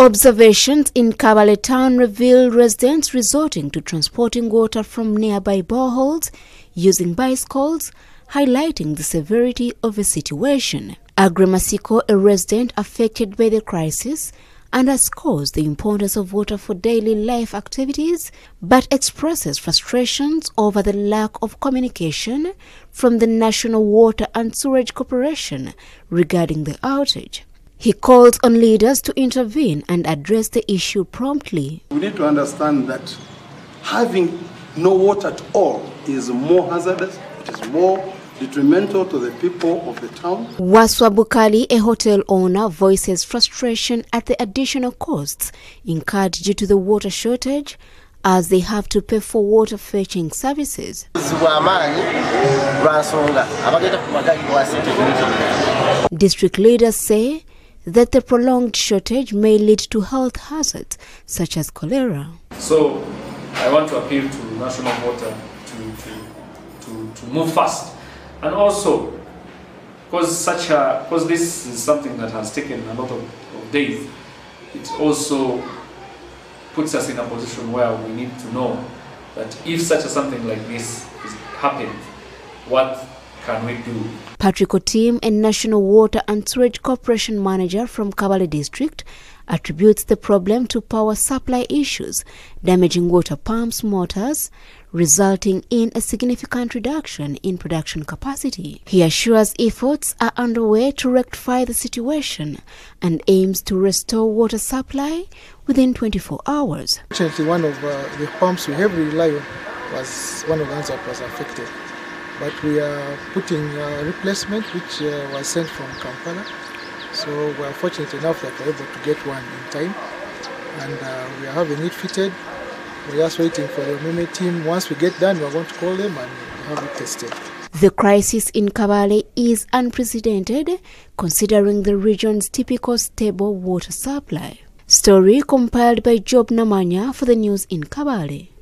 Observations in Kabale town reveal residents resorting to transporting water from nearby boreholes using bicycles, highlighting the severity of the situation. Agri Masiko, a resident affected by the crisis, underscores the importance of water for daily life activities, but expresses frustrations over the lack of communication from the National Water and Sewerage Corporation regarding the outage. He calls on leaders to intervene and address the issue promptly. We need to understand that having no water at all is more hazardous, it is more detrimental to the people of the town. Waswa Bukali, a hotel owner, voices frustration at the additional costs incurred due to the water shortage, as they have to pay for water fetching services. District leaders say that the prolonged shortage may lead to health hazards such as cholera. So I want to appeal to National Water to move fast, and also because this is something that has taken a lot of days. It also puts us in a position where we need to know that if such a something like this happens, what can we do? Patrick Otim, a National Water and Sewerage Corporation manager from Kabale district, attributes the problem to power supply issues, damaging water pumps, motors, resulting in a significant reduction in production capacity. He assures efforts are underway to rectify the situation and aims to restore water supply within 24 hours. Actually, one of the pumps we have relied on was one of the ones that was affected. But we are putting a replacement which was sent from Kampala. So we are fortunate enough that we are able to get one in time. And we are having it fitted. We are just waiting for the MEME team. Once we get done, we are going to call them and have it tested. The crisis in Kabale is unprecedented, considering the region's typical stable water supply. Story compiled by Job Namanya for the news in Kabale.